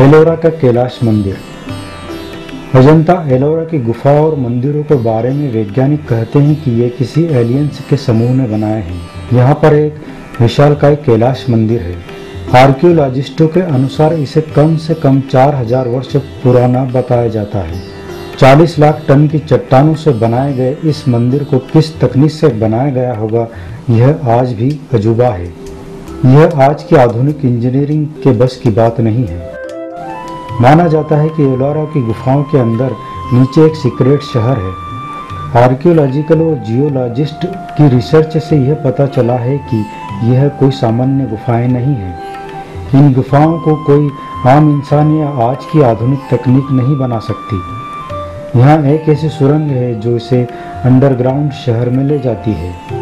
एलोरा का कैलाश मंदिर। अजंता एलोरा की गुफा और मंदिरों के बारे में वैज्ञानिक कहते हैं कि ये किसी एलियंस के समूह ने बनाए हैं। यहाँ पर एक विशालकाय कैलाश मंदिर है। आर्कियोलॉजिस्टों के अनुसार इसे कम से कम 4000 वर्ष पुराना बताया जाता है। 40 लाख टन की चट्टानों से बनाए गए इस मंदिर को किस तकनीक से बनाया गया होगा, यह आज भी अजूबा है। यह आज की आधुनिक इंजीनियरिंग के बस की बात नहीं है। माना जाता है कि एलोरा की गुफाओं के अंदर नीचे एक सीक्रेट शहर है। आर्कियोलॉजिकल और जियोलॉजिस्ट की रिसर्च से यह पता चला है कि यह कोई सामान्य गुफाएं नहीं हैं। इन गुफाओं को कोई आम इंसान या आज की आधुनिक तकनीक नहीं बना सकती। यहाँ एक ऐसी सुरंग है जो इसे अंडरग्राउंड शहर में ले जाती है।